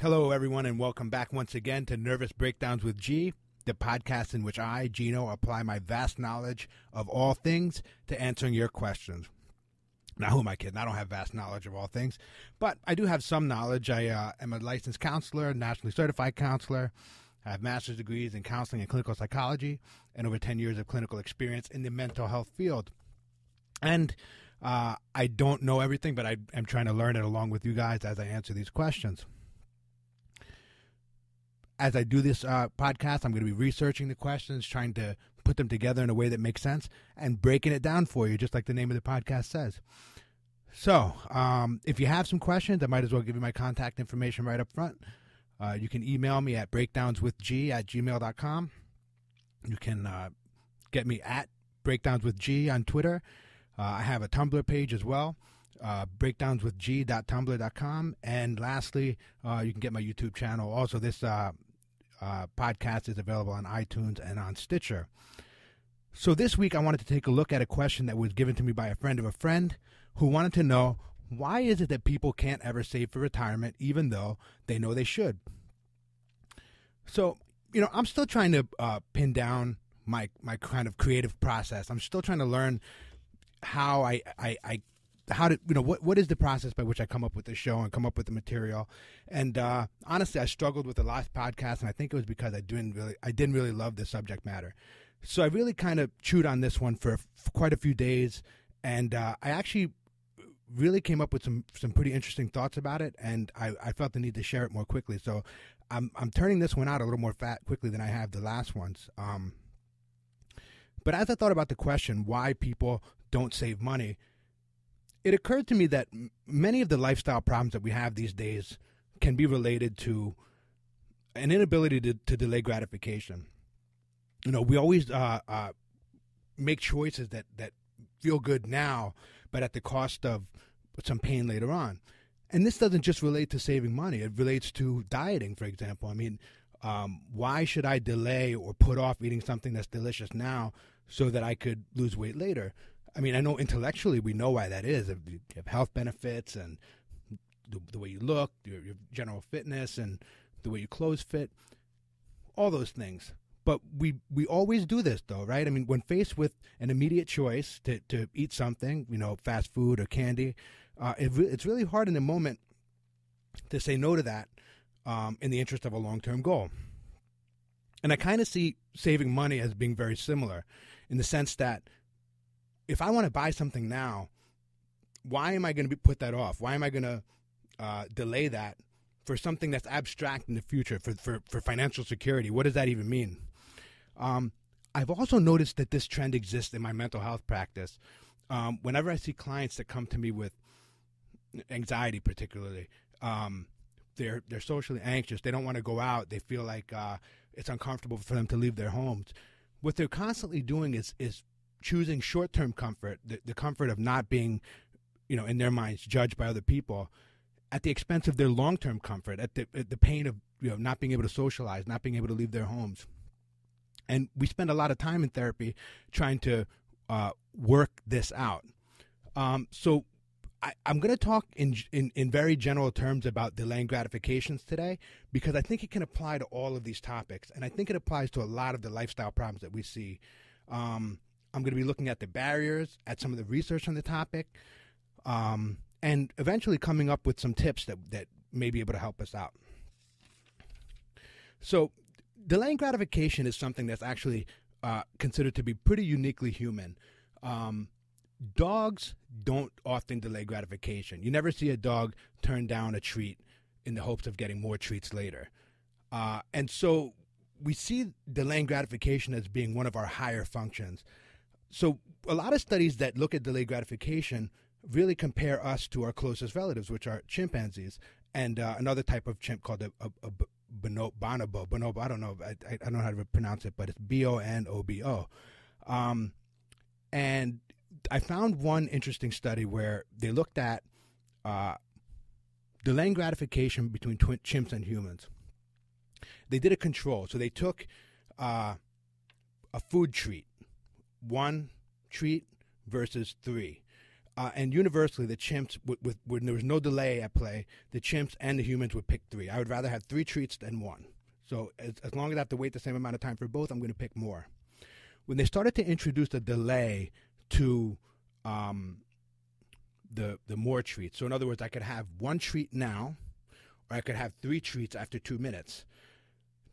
Hello, everyone, and welcome back once again to Nervous Breakdowns with G, the podcast in which I, Gino, apply my vast knowledge of all things to answering your questions. Now, who am I kidding? I don't have vast knowledge of all things, but I do have some knowledge. I am a licensed counselor, nationally certified counselor. I have master's degrees in counseling and clinical psychology and over 10 years of clinical experience in the mental health field. And I don't know everything, but I am trying to learn it along with you guys as I answer these questions. As I do this podcast, I'm going to be researching the questions, trying to put them together in a way that makes sense, and breaking it down for you, just like the name of the podcast says. So if you have some questions, I might as well give you my contact information right up front. You can email me at breakdownswithg@gmail.com. You can get me at breakdownswithg on Twitter. I have a Tumblr page as well, breakdownswithg.tumblr.com. And lastly, you can get my YouTube channel. Also, this podcast is available on iTunes and on Stitcher. So this week I wanted to take a look at a question that was given to me by a friend of a friend who wanted to know, why is it that people can't ever save for retirement even though they know they should? So, you know, I'm still trying to pin down my kind of creative process. I'm still trying to learn how what is the process by which I come up with the show and come up with the material. And honestly, I struggled with the last podcast, and I think it was because I didn't really love the subject matter. So I really kind of chewed on this one for quite a few days, and I actually really came up with some pretty interesting thoughts about it, and I felt the need to share it more quickly. So I'm turning this one out a little more quickly than I have the last ones. But as I thought about the question, why people don't save money, it occurred to me that many of the lifestyle problems that we have these days can be related to an inability to delay gratification. You know, we always make choices that feel good now, but at the cost of some pain later on. And this doesn't just relate to saving money. It relates to dieting, for example. I mean, why should I delay or put off eating something that's delicious now so that I could lose weight later? I mean, I know intellectually we know why that is. You have health benefits and the way you look, your general fitness and the way your clothes fit, all those things. But we always do this, though, right? I mean, when faced with an immediate choice to eat something, you know, fast food or candy, it's really hard in the moment to say no to that in the interest of a long-term goal. And I kind of see saving money as being very similar in the sense that if I want to buy something now, why am I going to put that off? Why am I going to delay that for something that's abstract in the future, for financial security? What does that even mean? I've also noticed that this trend exists in my mental health practice. Whenever I see clients that come to me with anxiety, particularly, they're socially anxious. They don't want to go out. They feel like it's uncomfortable for them to leave their homes. What they're constantly doing is choosing short-term comfort, the comfort of not being, you know, in their minds judged by other people, at the expense of their long-term comfort, at the pain of, you know, not being able to socialize, not being able to leave their homes. And we spend a lot of time in therapy trying to work this out. So I'm going to talk in very general terms about delaying gratifications today, because I think it can apply to all of these topics, and I think it applies to a lot of the lifestyle problems that we see. I'm going to be looking at the barriers, at some of the research on the topic, and eventually coming up with some tips that may be able to help us out. So delaying gratification is something that's actually considered to be pretty uniquely human. Dogs don't often delay gratification. You never see a dog turn down a treat in the hopes of getting more treats later. And so we see delaying gratification as being one of our higher functions. So a lot of studies that look at delayed gratification really compare us to our closest relatives, which are chimpanzees, and another type of chimp called a bonobo. Bonobo, I don't know. I don't know how to pronounce it, but it's B-O-N-O-B-O. And I found one interesting study where they looked at delaying gratification between chimps and humans. They did a control. So they took a food treat, one treat versus three. And universally, the chimps, when there was no delay at play, the chimps and the humans would pick three. I would rather have three treats than one. So as long as I have to wait the same amount of time for both, I'm going to pick more. When they started to introduce the delay to the more treats, so in other words, I could have one treat now, or I could have three treats after 2 minutes.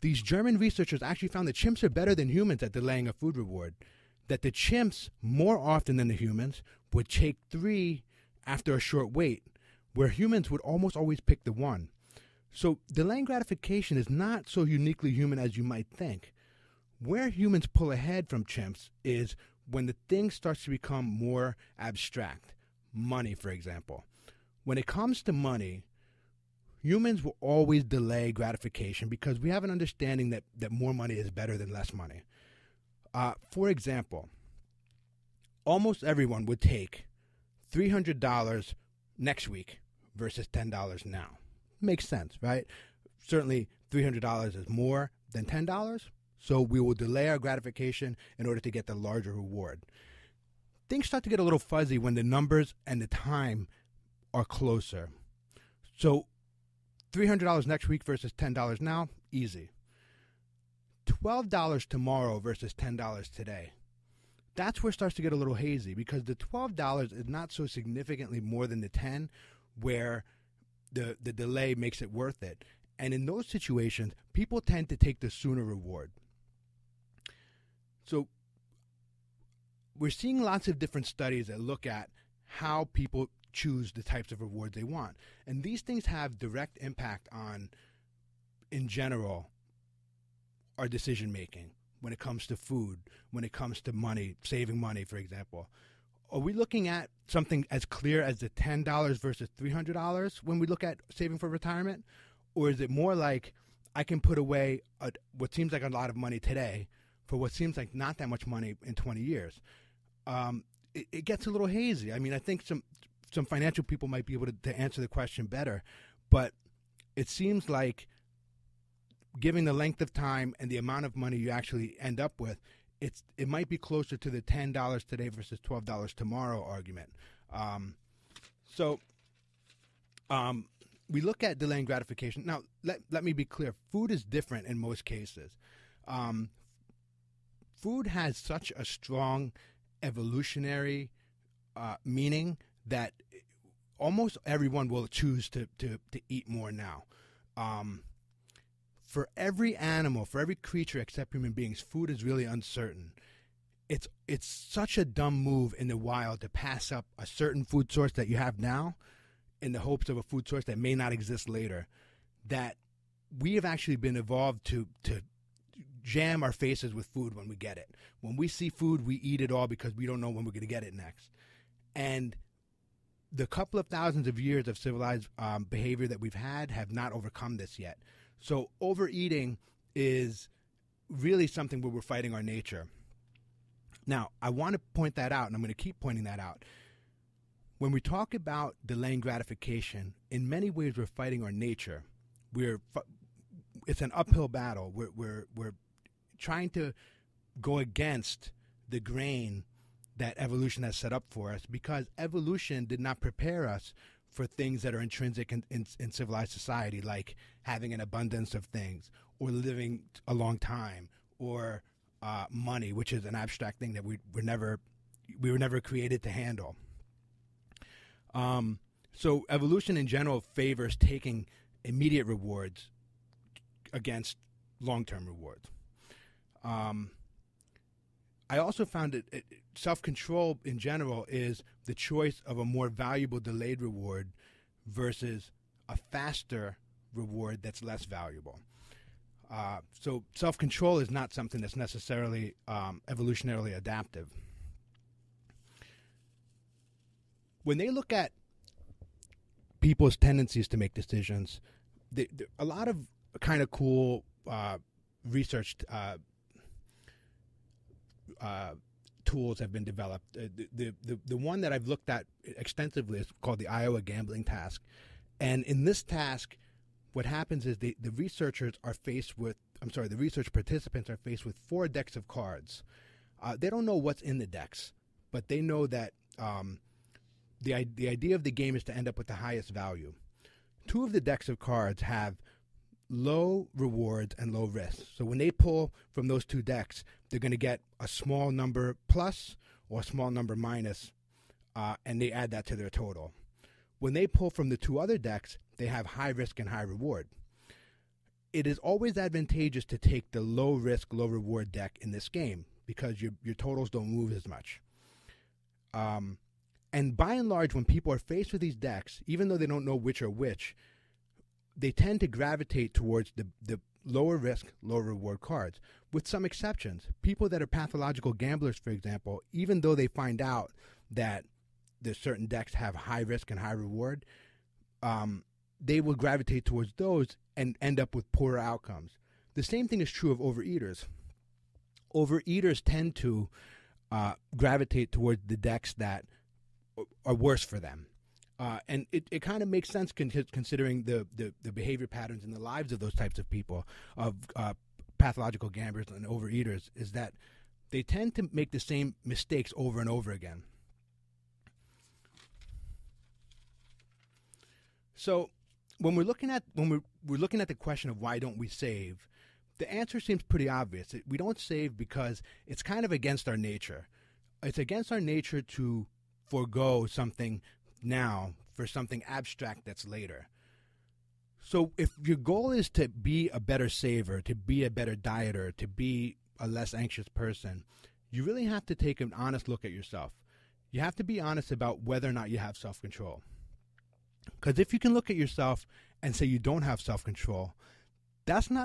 These German researchers actually found that chimps are better than humans at delaying a food reward, that the chimps, more often than the humans, would take three after a short wait, where humans would almost always pick the one. So delaying gratification is not so uniquely human as you might think. Where humans pull ahead from chimps is when the thing starts to become more abstract. Money, for example. When it comes to money, humans will always delay gratification because we have an understanding that more money is better than less money. For example, almost everyone would take $300 next week versus $10 now. Makes sense, right? Certainly $300 is more than $10, so we will delay our gratification in order to get the larger reward. Things start to get a little fuzzy when the numbers and the time are closer. So $300 next week versus $10 now, easy. $12 tomorrow versus $10 today. That's where it starts to get a little hazy, because the $12 is not so significantly more than the $10, where the delay makes it worth it. And in those situations, people tend to take the sooner reward. So we're seeing lots of different studies that look at how people choose the types of rewards they want. And these things have direct impact on, in general, our decision-making when it comes to food, when it comes to money, saving money, for example. Are we looking at something as clear as the $10 versus $300 when we look at saving for retirement? Or is it more like I can put away what seems like a lot of money today for what seems like not that much money in 20 years? It gets a little hazy. I mean, I think some financial people might be able to answer the question better, but it seems like given the length of time and the amount of money you actually end up with, it might be closer to the $10 today versus $12 tomorrow argument. We look at delaying gratification. Now, let me be clear. Food is different in most cases. Food has such a strong evolutionary meaning that almost everyone will choose to eat more now. For every animal, for every creature except human beings, food is really uncertain. It's such a dumb move in the wild to pass up a certain food source that you have now in the hopes of a food source that may not exist later, that we have actually been evolved to jam our faces with food when we get it. When we see food, we eat it all because we don't know when we're going to get it next. And the couple of thousands of years of civilized behavior that we've had have not overcome this yet. So overeating is really something where we're fighting our nature. Now, I want to point that out, and I'm going to keep pointing that out. When we talk about delaying gratification, in many ways we're fighting our nature. It's an uphill battle. We're trying to go against the grain that evolution has set up for us, because evolution did not prepare us for things that are intrinsic in civilized society, like having an abundance of things, or living a long time, or money, which is an abstract thing that we were never created to handle. So evolution in general favors taking immediate rewards against long-term rewards. I also found that self-control in general is the choice of a more valuable delayed reward versus a faster reward that's less valuable. So self-control is not something that's necessarily evolutionarily adaptive. When they look at people's tendencies to make decisions, a lot of kind of cool research tools have been developed. The one that I've looked at extensively is called the Iowa Gambling Task. And in this task, what happens is the research participants are faced with four decks of cards. They don't know what's in the decks, but they know that the idea of the game is to end up with the highest value. Two of the decks of cards have low rewards and low risks. So when they pull from those two decks, they're going to get a small number plus or a small number minus, and they add that to their total. When they pull from the two other decks, they have high risk and high reward. It is always advantageous to take the low risk, low reward deck in this game because your totals don't move as much. And by and large, when people are faced with these decks, even though they don't know which are which, they tend to gravitate towards the lower risk, lower reward cards, with some exceptions. People that are pathological gamblers, for example, even though they find out that there's certain decks have high risk and high reward, they will gravitate towards those and end up with poorer outcomes. The same thing is true of overeaters. Overeaters tend to gravitate towards the decks that are worse for them. And it kind of makes sense considering the behavior patterns in the lives of those types of people, of pathological gamblers and overeaters, is that they tend to make the same mistakes over and over again. So when we're looking at the question of why don't we save, the answer seems pretty obvious. We don't save because it's kind of against our nature. It's against our nature to forego something now for something abstract that's later. So if your goal is to be a better saver, to be a better dieter, to be a less anxious person, you really have to take an honest look at yourself. You have to be honest about whether or not you have self-control. Because if you can look at yourself and say you don't have self-control, that doesn't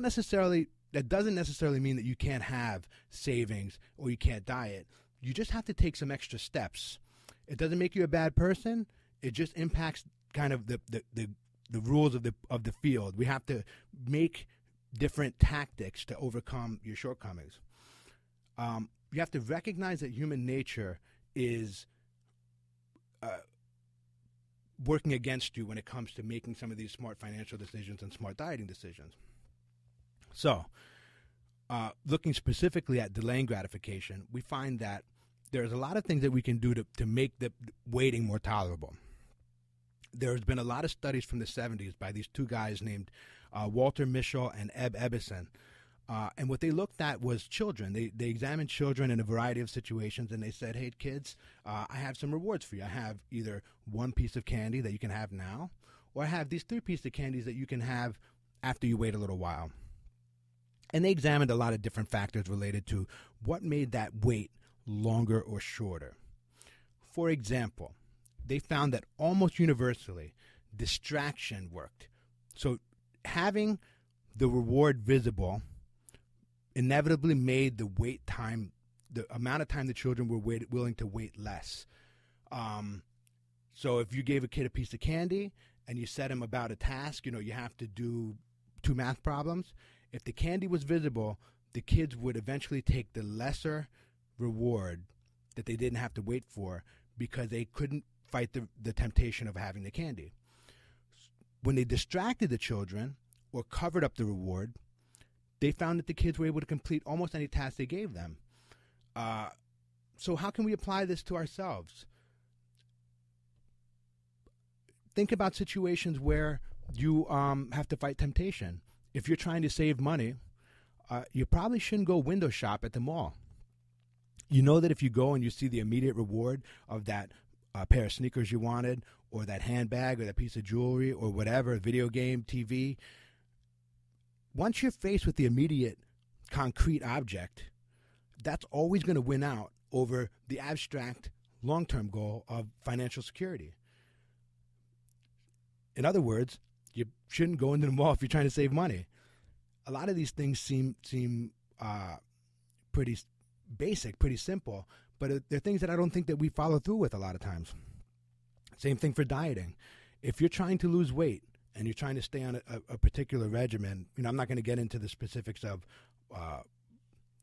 necessarily mean that you can't have savings or you can't diet. You just have to take some extra steps. It doesn't make you a bad person. It just impacts kind of the rules of the field. We have to make different tactics to overcome your shortcomings. You have to recognize that human nature is working against you when it comes to making some of these smart financial decisions and smart dieting decisions. So, looking specifically at delaying gratification, we find that there's a lot of things that we can do to make the waiting more tolerable. There's been a lot of studies from the 70s by these two guys named Walter Mischel and Eb Ebbesen. And what they looked at was children. They examined children in a variety of situations, and they said, hey, kids, I have some rewards for you. I have either one piece of candy that you can have now, or I have these three pieces of candies that you can have after you wait a little while. And they examined a lot of different factors related to what made that wait longer or shorter. For example, they found that almost universally, distraction worked. So having the reward visible inevitably made the wait time, the amount of time the children were willing to wait, less. So if you gave a kid a piece of candy and you set him about a task, you have to do 2 math problems, if the candy was visible, the kids would eventually take the lesser reward that they didn't have to wait for because they couldn't fight the temptation of having the candy. When they distracted the children or covered up the reward, they found that the kids were able to complete almost any task they gave them. So how can we apply this to ourselves? Think about situations where you have to fight temptation. If you're trying to save money, you probably shouldn't go window shop at the mall. You know that if you go and you see the immediate reward of that pair of sneakers you wanted, or that handbag, or that piece of jewelry, or whatever, video game, TV, once you're faced with the immediate concrete object, that's always going to win out over the abstract long-term goal of financial security. In other words, you shouldn't go into the mall if you're trying to save money. A lot of these things seem pretty basic, pretty simple, but they're things that I don't think that we follow through with a lot of times. Same thing for dieting. If you're trying to lose weight, and you're trying to stay on a particular regimen, I'm not going to get into the specifics of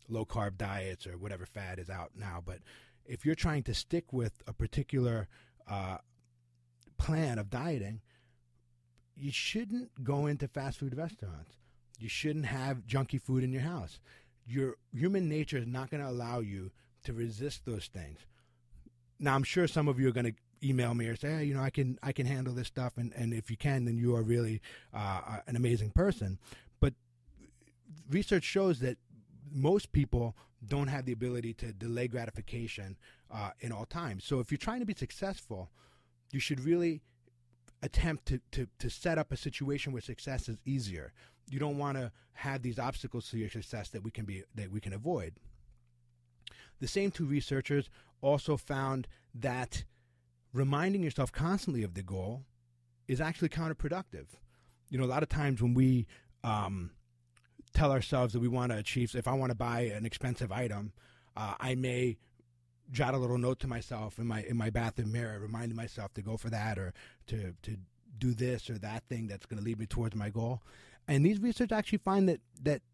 low-carb diets or whatever fad is out now, but if you're trying to stick with a particular plan of dieting, you shouldn't go into fast food restaurants. You shouldn't have junky food in your house. Your human nature is not going to allow you to resist those things. Now, I'm sure some of you are going to email me or say, hey, you know, I can handle this stuff. And if you can, then you are really an amazing person. But research shows that most people don't have the ability to delay gratification in all times. So if you're trying to be successful, you should really attempt to set up a situation where success is easier. You don't want to have these obstacles to your success that we can avoid. The same two researchers also found that reminding yourself constantly of the goal is actually counterproductive. You know, a lot of times when we tell ourselves that we want to achieve, if I want to buy an expensive item, I may jot a little note to myself in my bathroom mirror, reminding myself to go for that or to do this or that thing that's going to lead me towards my goal. And these researchers actually find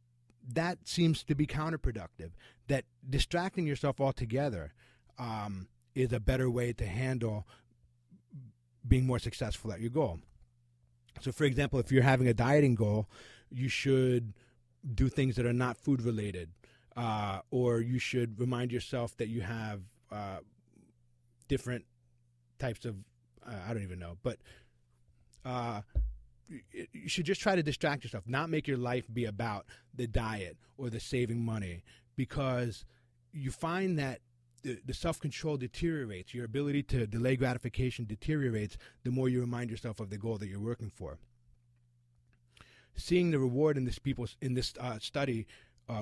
that seems to be counterproductive, that distracting yourself altogether is a better way to handle being more successful at your goal. So, for example, if you're having a dieting goal, you should do things that are not food related, or you should remind yourself that you have different types of, I don't even know, but you should just try to distract yourself, not make your life be about the diet or the saving money, because you find that the self-control deteriorates. Your ability to delay gratification deteriorates the more you remind yourself of the goal that you're working for. Seeing the reward in this study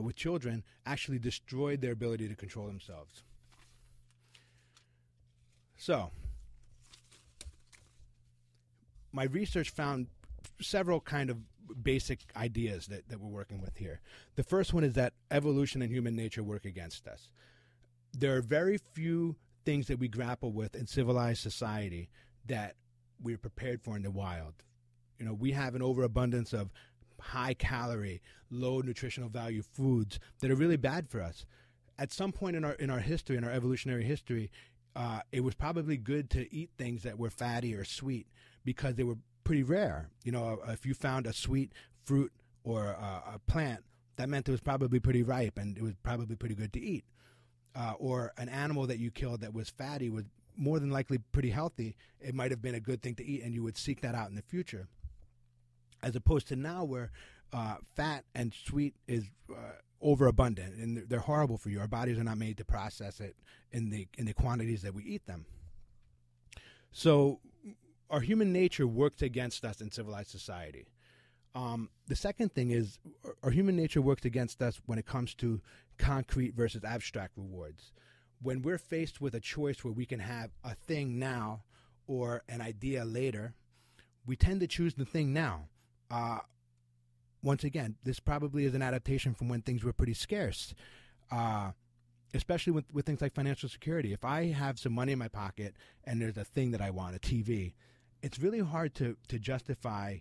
with children actually destroyed their ability to control themselves. So, my research found several kind of basic ideas that we're working with here. The first one is that evolution and human nature work against us. There are very few things that we grapple with in civilized society that we're prepared for in the wild. You know, we have an overabundance of high-calorie, low nutritional value foods that are really bad for us. At some point in our history, in our evolutionary history, it was probably good to eat things that were fatty or sweet because they were pretty rare. You know, if you found a sweet fruit or a plant, that meant it was probably pretty ripe and it was probably pretty good to eat. Or an animal that you killed that was fatty was more than likely pretty healthy. It might have been a good thing to eat, and you would seek that out in the future. As opposed to now where fat and sweet is overabundant, and they're horrible for you. Our bodies are not made to process it in the quantities that we eat them. So our human nature works against us in civilized society. The second thing is our human nature works against us when it comes to concrete versus abstract rewards. When we're faced with a choice where we can have a thing now or an idea later, we tend to choose the thing now. Once again, this probably is an adaptation from when things were pretty scarce, especially with things like financial security. If I have some money in my pocket and there's a thing that I want, a TV, it's really hard to justify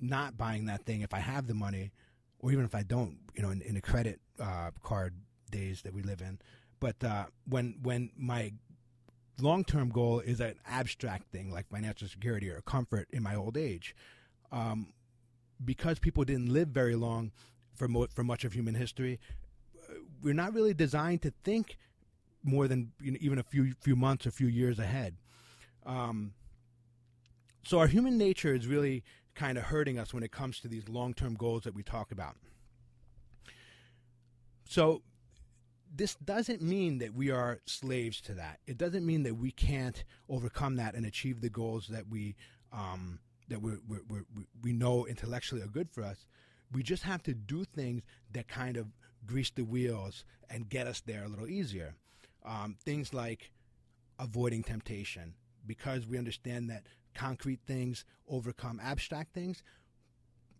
not buying that thing if I have the money, or even if I don't, you know, in the credit card days that we live in. But when my long-term goal is an abstract thing like financial security or comfort in my old age, because people didn't live very long for much of human history, we're not really designed to think more than, you know, even a few months or few years ahead. So our human nature is really kind of hurting us when it comes to these long-term goals that we talk about. So this doesn't mean that we are slaves to that. It doesn't mean that we can't overcome that and achieve the goals that we know intellectually are good for us. We just have to do things that kind of grease the wheels and get us there a little easier. Things like avoiding temptation, because we understand that concrete things overcome abstract things.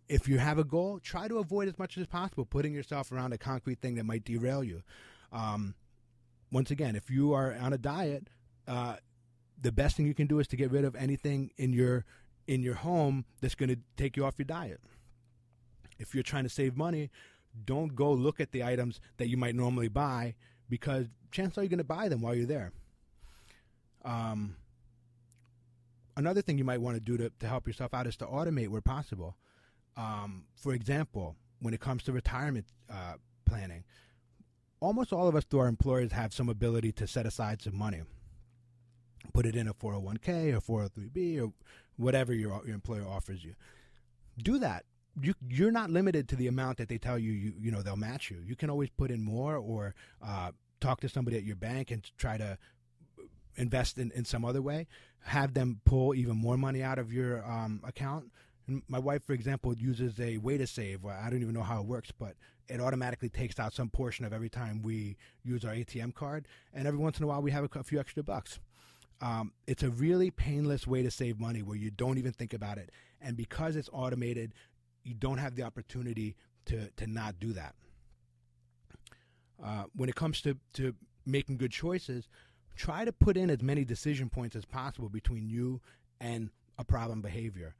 If you have a goal, try to avoid as much as possible putting yourself around a concrete thing that might derail you. Once again, if you are on a diet, the best thing you can do is to get rid of anything in your home that's going to take you off your diet. If you're trying to save money, don't go look at the items that you might normally buy, because chances are you're going to buy them while you're there. Another thing you might want to do to help yourself out is to automate where possible. For example, when it comes to retirement planning, almost all of us through our employers have some ability to set aside some money. put it in a 401k or 403b or whatever your employer offers you. Do that. You're not limited to the amount that they tell you, you know, they'll match you. You can always put in more or talk to somebody at your bank and try to invest in some other way. Have them pull even more money out of your account. My wife, for example, uses a way to save. I don't even know how it works, but it automatically takes out some portion of every time we use our ATM card. And every once in a while, we have a few extra bucks. It's a really painless way to save money where you don't even think about it. And because it's automated, you don't have the opportunity to not do that. When it comes to making good choices, try to put in as many decision points as possible between you and a problem behavior.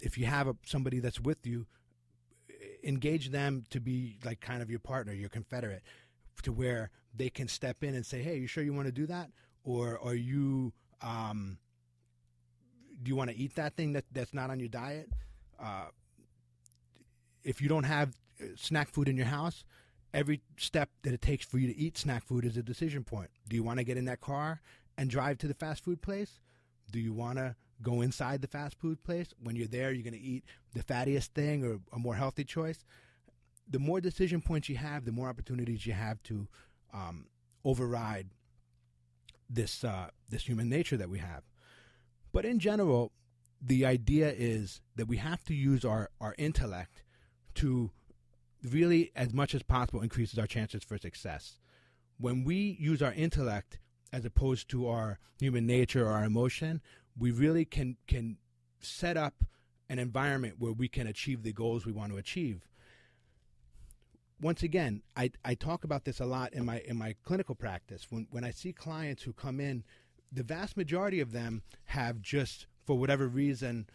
If you have somebody that's with you, engage them to be like kind of your partner, your confederate, to where they can step in and say, hey, you sure you want to do that? Or are you, do you want to eat that thing that's not on your diet? If you don't have snack food in your house, every step that it takes for you to eat snack food is a decision point. Do you want to get in that car and drive to the fast food place? Do you want to go inside the fast food place? When you're there, you're going to eat the fattiest thing or a more healthy choice. The more decision points you have, the more opportunities you have to override this this human nature that we have. But in general, the idea is that we have to use our intellect to really, as much as possible, increase our chances for success. When we use our intellect as opposed to our human nature or our emotion, we really can set up an environment where we can achieve the goals we want to achieve. Once again, I talk about this a lot in my clinical practice. When I see clients who come in, the vast majority of them have just, for whatever reason,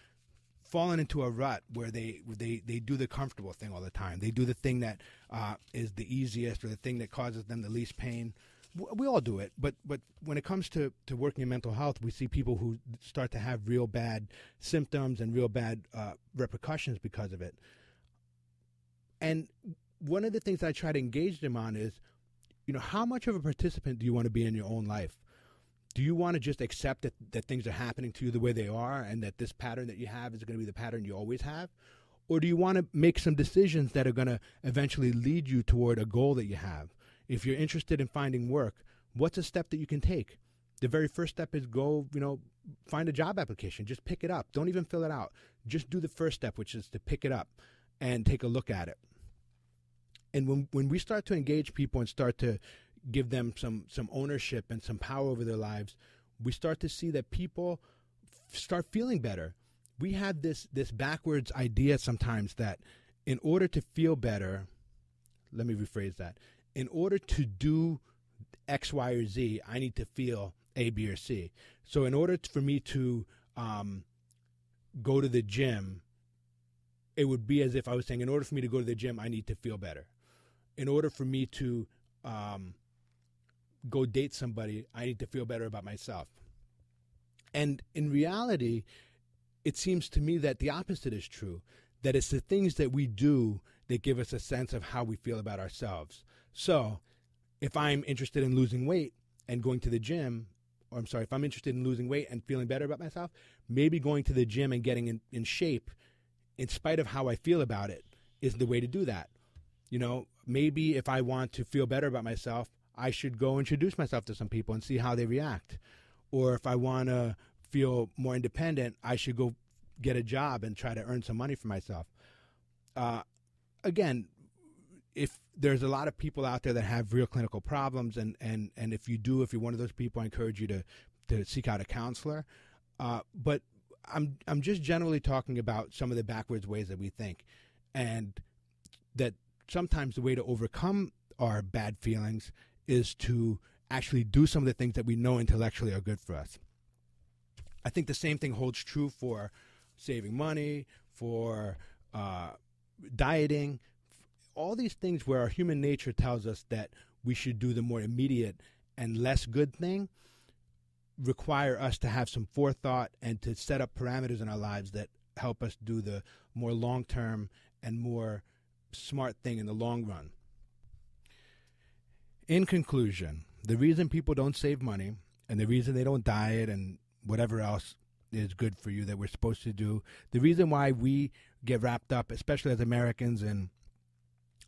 fallen into a rut where they do the comfortable thing all the time. They do the thing that is the easiest or the thing that causes them the least pain. We all do it, but when it comes to working in mental health, we see people who start to have real bad symptoms and real bad repercussions because of it. And one of the things I try to engage them on is, you know, how much of a participant do you want to be in your own life? Do you want to just accept that things are happening to you the way they are and that this pattern that you have is going to be the pattern you always have? Or do you want to make some decisions that are going to eventually lead you toward a goal that you have? If you're interested in finding work, what's a step that you can take? The very first step is go, you know, find a job application. Just pick it up. Don't even fill it out. Just do the first step, which is to pick it up and take a look at it. And when we start to engage people and start to give them some ownership and some power over their lives, we start to see that people start feeling better. We have this backwards idea sometimes that in order to feel better, let me rephrase that. In order to do X, Y, or Z, I need to feel A, B, or C. So in order for me to go to the gym, it would be as if I was saying, in order for me to go to the gym, I need to feel better. In order for me to go date somebody, I need to feel better about myself. And in reality, it seems to me that the opposite is true, that it's the things that we do that give us a sense of how we feel about ourselves. So if I'm interested in losing weight and going to the gym, or I'm sorry, if I'm interested in losing weight and feeling better about myself, maybe going to the gym and getting in shape in spite of how I feel about it is the way to do that. You know, maybe if I want to feel better about myself, I should go introduce myself to some people and see how they react. Or if I want to feel more independent, I should go get a job and try to earn some money for myself. Again, if there's a lot of people out there that have real clinical problems, and if you're one of those people, I encourage you to seek out a counselor. But I'm just generally talking about some of the backwards ways that we think, and that sometimes the way to overcome our bad feelings is to actually do some of the things that we know intellectually are good for us. I think the same thing holds true for saving money, for dieting, all these things where our human nature tells us that we should do the more immediate and less good thing require us to have some forethought and to set up parameters in our lives that help us do the more long-term and more smart thing in the long run. In conclusion, the reason people don't save money and the reason they don't diet and whatever else is good for you that we're supposed to do. The reason why we get wrapped up, especially as Americans, in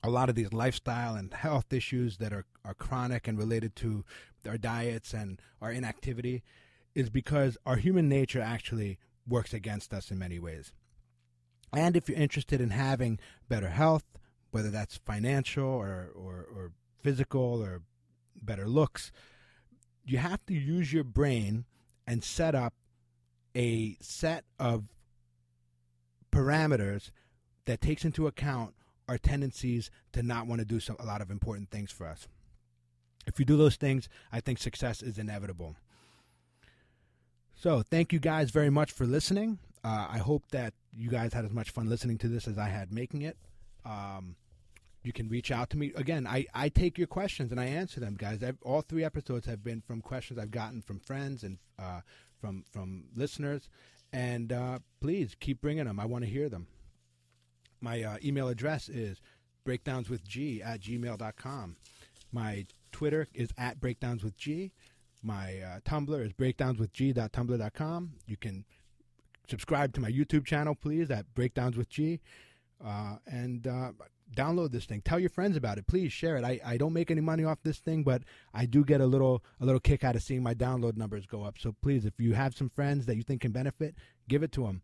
a lot of these lifestyle and health issues that are chronic and related to our diets and our inactivity is because our human nature actually works against us in many ways. And if you're interested in having better health, whether that's financial or physical or better looks, you have to use your brain and set up a set of parameters that takes into account our tendencies to not want to do a lot of important things for us. If you do those things, I think success is inevitable. So thank you guys very much for listening. I hope that you guys had as much fun listening to this as I had making it. You can reach out to me. Again, I take your questions and I answer them, guys. All three episodes have been from questions I've gotten from friends and from listeners. And please keep bringing them. I want to hear them. My email address is breakdownswithg@gmail.com. My Twitter is @breakdownswithg. My Tumblr is breakdownswithg.tumblr.com. You can subscribe to my YouTube channel, please, at breakdownswithg. And download this thing. Tell your friends about it. Please share it. I don't make any money off this thing, but I do get a little kick out of seeing my download numbers go up. So please, if you have some friends that you think can benefit, give it to them.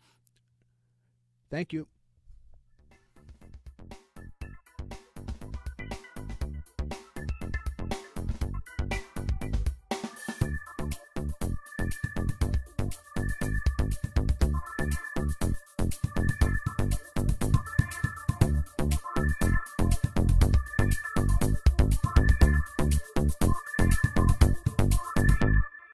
Thank you.